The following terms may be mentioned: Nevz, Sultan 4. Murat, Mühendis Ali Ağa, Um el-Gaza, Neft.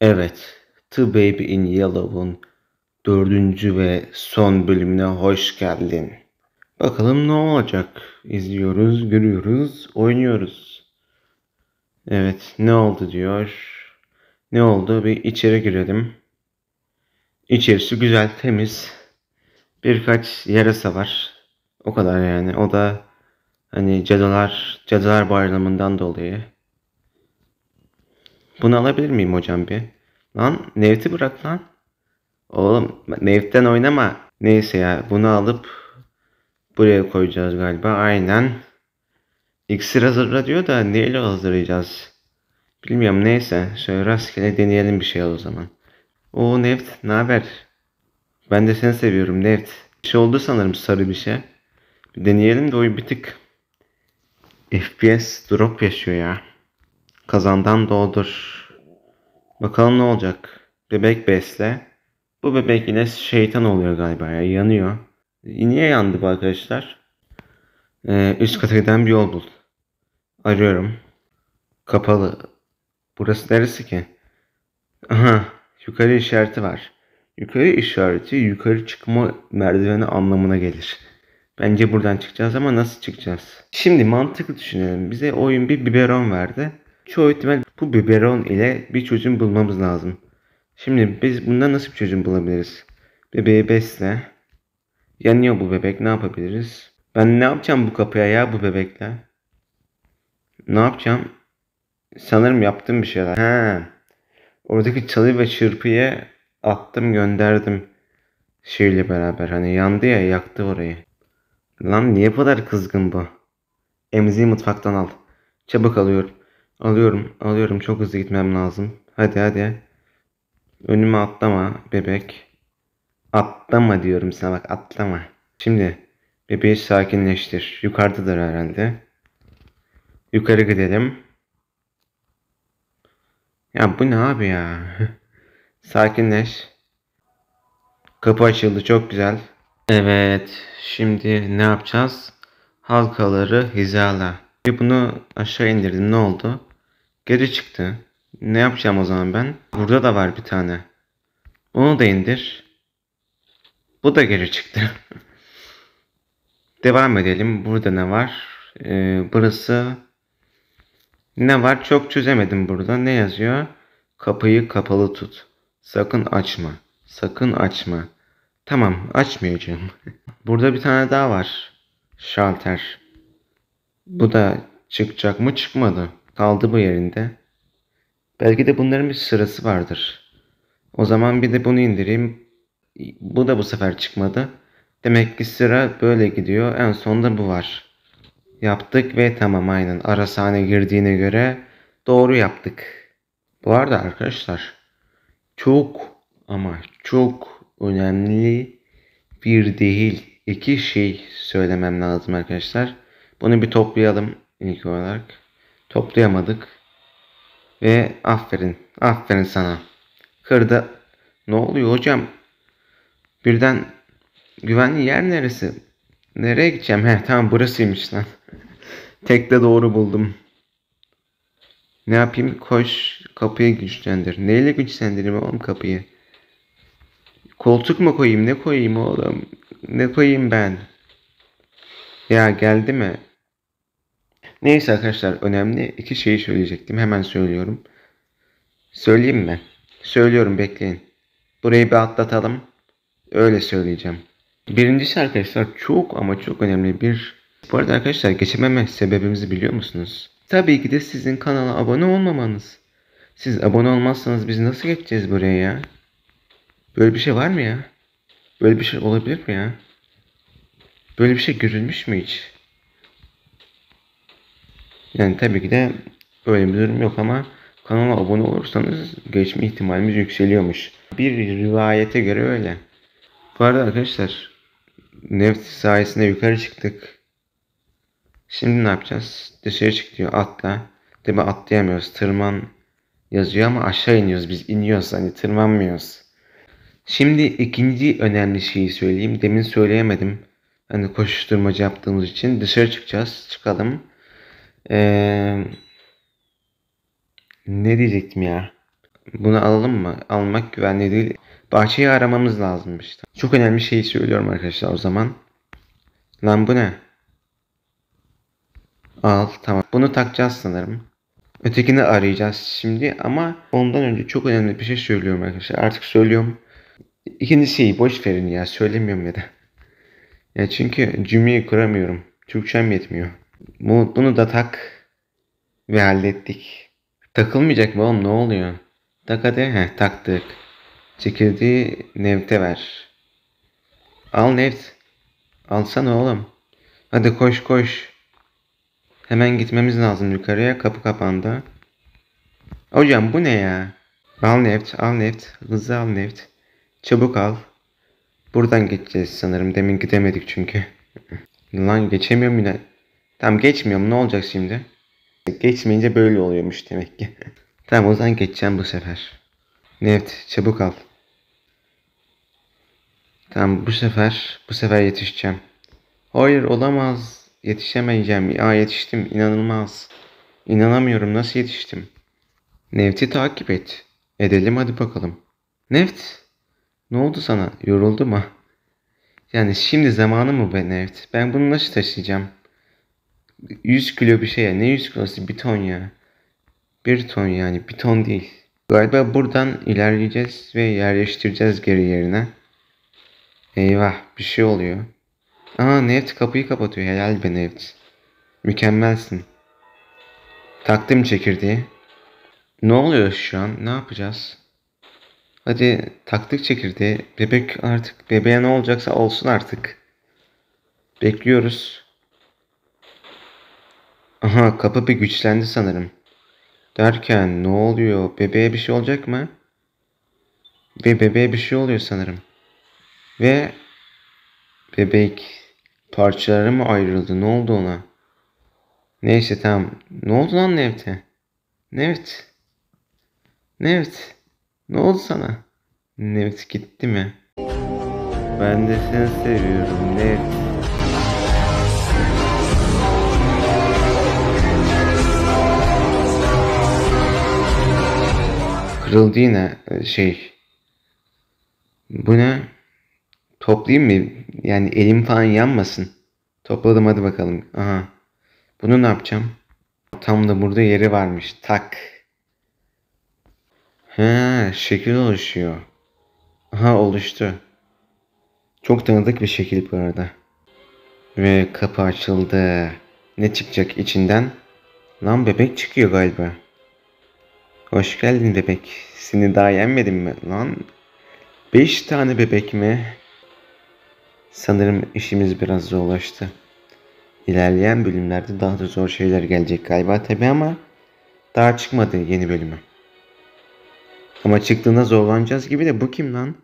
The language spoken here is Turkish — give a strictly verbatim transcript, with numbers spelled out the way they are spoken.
Evet, The Baby in Yellow'un dördüncü ve son bölümüne hoş geldin. Bakalım ne olacak? İzliyoruz, görüyoruz, oynuyoruz. Evet, ne oldu diyor. Ne oldu? Bir içeri girelim. İçerisi güzel, temiz. Birkaç yarasa var. O kadar yani. O da hani cadılar, cadılar bayramından dolayı. Bunu alabilir miyim hocam bir? Lan Nevt'i bırak lan. Oğlum Nevt'ten oynama. Neyse ya, bunu alıp buraya koyacağız galiba. Aynen. İksir hazırla diyor da neyle hazırlayacağız? Bilmiyorum, neyse. Şöyle rastgele deneyelim bir şey o zaman. Oo Neft, naber? Ben de seni seviyorum Neft. Bir şey oldu sanırım, sarı bir şey. Bir deneyelim de oyun bir tık F P S drop yaşıyor ya. Kazandan doğdur. Bakalım ne olacak? Bebek besle. Bu bebek yine şeytan oluyor galiba ya. Yanıyor. Niye yandı bu arkadaşlar? Ee, üst kata giden bir yol bul. Arıyorum. Kapalı. Burası neresi ki? Aha. Yukarı işareti var. Yukarı işareti yukarı çıkma merdiveni anlamına gelir. Bence buradan çıkacağız ama nasıl çıkacağız? Şimdi mantıklı düşünelim. Bize oyun bir biberon verdi. Çoğu ihtimal bu biberon ile bir çözüm bulmamız lazım. Şimdi biz bundan nasıl bir çözüm bulabiliriz? Bebeği besle. Yanıyor bu bebek, ne yapabiliriz? Ben ne yapacağım bu kapıya ya bu bebekle? Ne yapacağım? Sanırım yaptım bir şeyler. He. Oradaki çalı ve çırpıyı attım, gönderdim. Şeyle beraber hani yandı ya, yaktı orayı. Lan niye bu kadar kızgın bu? Emziği mutfaktan al. Çabuk alıyorum. Alıyorum, alıyorum. Çok hızlı gitmem lazım. Hadi hadi. Önüme atlama bebek. Atlama diyorum sana, bak atlama. Şimdi bebeği sakinleştir. Yukarıdadır herhalde. Yukarı gidelim. Ya bu ne abi ya? Sakinleş. Kapı açıldı, çok güzel. Evet. Şimdi ne yapacağız? Halkaları hizala. Ve bunu aşağı indirdim. Ne oldu? Geri çıktı. Ne yapacağım o zaman ben? Burada da var bir tane. Onu da indir. Bu da geri çıktı. Devam edelim. Burada ne var? Ee, burası ne var? Çok çözemedim burada. Ne yazıyor? Kapıyı kapalı tut. Sakın açma. Sakın açma. Tamam, açmayacağım. Burada bir tane daha var. Şalter. Bu da çıkacak mı? Çıkmadı. Kaldı bu yerinde. Belki de bunların bir sırası vardır. O zaman bir de bunu indireyim. Bu da bu sefer çıkmadı. Demek ki sıra böyle gidiyor. En sonunda bu var. Yaptık ve tamam, aynen. Arasane girdiğine göre doğru yaptık. Bu arada arkadaşlar, çok ama çok önemli bir değil iki şey söylemem lazım arkadaşlar. Bunu bir toplayalım ilk olarak. Toplayamadık. Ve aferin. Aferin sana. Kırda ne oluyor hocam? Birden güvenli yer neresi? Nereye gideceğim? He tamam, burasıymış lan. Tek de doğru buldum. Ne yapayım? Koş, kapıyı güçlendir. Neyle güçlendireyim oğlum kapıyı? Koltuk mu koyayım? Ne koyayım oğlum? Ne koyayım ben? Ya geldi mi? Neyse arkadaşlar, önemli iki şeyi söyleyecektim. Hemen söylüyorum. Söyleyeyim mi? Söylüyorum, bekleyin. Burayı bir atlatalım. Öyle söyleyeceğim. Birincisi arkadaşlar, çok ama çok önemli bir... Bu arada arkadaşlar, geçememe sebebimizi biliyor musunuz? Tabii ki de sizin kanala abone olmamanız. Siz abone olmazsanız biz nasıl geçeceğiz buraya ya? Böyle bir şey var mı ya? Böyle bir şey olabilir mi ya? Böyle bir şey görülmüş mü hiç? Yani tabii ki de öyle bir durum yok ama kanala abone olursanız geçme ihtimalimiz yükseliyormuş. Bir rivayete göre öyle. Bu arada arkadaşlar, Neft sayesinde yukarı çıktık. Şimdi ne yapacağız? Dışarı çık diyor, atla. Tabi atlayamıyoruz, tırman yazıyor ama aşağı iniyoruz, biz iniyoruz hani, tırmanmıyoruz. Şimdi ikinci önemli şeyi söyleyeyim, demin söyleyemedim. Hani koşuşturmacı yaptığımız için dışarı çıkacağız. Çıkalım. Ee, ne diyecektim ya? Bunu alalım mı? Almak güvenli değil. Bahçeyi aramamız lazımmış. Çok önemli şeyi söylüyorum arkadaşlar o zaman. Lan bu ne? Al, tamam. Bunu takacağız sanırım. Ötekini arayacağız şimdi ama ondan önce çok önemli bir şey söylüyorum arkadaşlar. Artık söylüyorum. İkinci şeyi boş verin ya. Söylemiyorum ya da. Ya çünkü cümleyi kuramıyorum. Türkçem yetmiyor. Bu, bunu da tak. Ve hallettik. Takılmayacak mı oğlum? Ne oluyor? Tak hadi. Heh, taktık. Çekirdeği Nevt'e ver. Al Nevz. Alsana oğlum. Hadi koş koş. Hemen gitmemiz lazım yukarıya. Kapı kapandı. Hocam bu ne ya? Al Neft, al Neft. Hızlı al Neft. Çabuk al. Buradan geçeceğiz sanırım. Demin gidemedik çünkü. Lan geçemiyorum yine. Tam geçmiyorum. Ne olacak şimdi? Geçmeyince böyle oluyormuş demek ki. Tamam o zaman geçeceğim bu sefer. Neft çabuk al. Tamam bu sefer. Bu sefer yetişeceğim. Hayır olamaz. Yetişemeyeceğim. Aa yetiştim. İnanılmaz. İnanamıyorum. Nasıl yetiştim? Neft'i takip et. Edelim hadi bakalım. Neft. Ne oldu sana? Yoruldu mu? Yani şimdi zamanı mı be Neft? Ben bunu nasıl taşıyacağım? yüz kilo bir şey ya. Ne yüz kilosu? Bir ton ya. Bir ton yani. Bir ton değil. Galiba buradan ilerleyeceğiz ve yerleştireceğiz geri yerine. Eyvah. Bir şey oluyor. Aa Neft kapıyı kapatıyor. Helal be Neft. Mükemmelsin. Taktım çekirdeği. Ne oluyor şu an? Ne yapacağız? Hadi taktık çekirdeği. Bebek artık. Bebeğe ne olacaksa olsun artık. Bekliyoruz. Aha kapı bir güçlendi sanırım. Derken ne oluyor? Bebeğe bir şey olacak mı? Ve bebeğe bir şey oluyor sanırım. Ve... Bebek parçalara mı ayrıldı? Ne oldu ona? Neyse tamam. Ne oldu lan Neft'e? Neft. Neft. Ne oldu sana? Neft gitti mi? Ben de seni seviyorum Neft. Kırıldı yine şey. Bu ne? Toplayayım mı? Yani elim falan yanmasın. Topladım hadi bakalım. Aha. Bunu ne yapacağım? Tam da burada yeri varmış. Tak. He, şekil oluşuyor. Aha oluştu. Çok tanıdık bir şekil bu arada. Ve kapı açıldı. Ne çıkacak içinden? Lan bebek çıkıyor galiba. Hoş geldin bebek. Seni daha yenmedim mi? Lan beş tane bebek mi? Sanırım işimiz biraz zorlaştı. İlerleyen bölümlerde daha da zor şeyler gelecek galiba tabi ama daha çıkmadı yeni bölümü. Ama çıktığında zorlanacağız gibi de bu kim lan?